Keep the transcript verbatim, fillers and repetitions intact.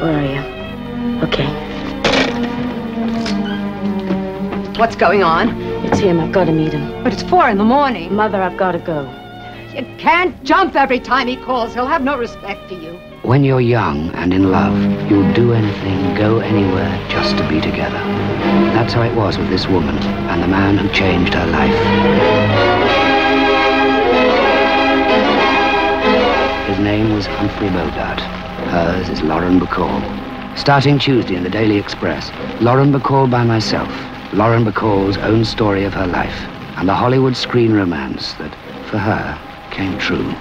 Where are you? Okay. What's going on? It's him. I've got to meet him. But it's four in the morning. Mother, I've got to go. You can't jump every time he calls. He'll have no respect for you. When you're young and in love, you'll do anything, go anywhere, just to be together. That's how it was with this woman and the man who changed her life. His name was Humphrey Bogart. Hers is Lauren Bacall. Starting Tuesday in the Daily Express, Lauren Bacall by myself, Lauren Bacall's own story of her life, and the Hollywood screen romance that, for her, came true.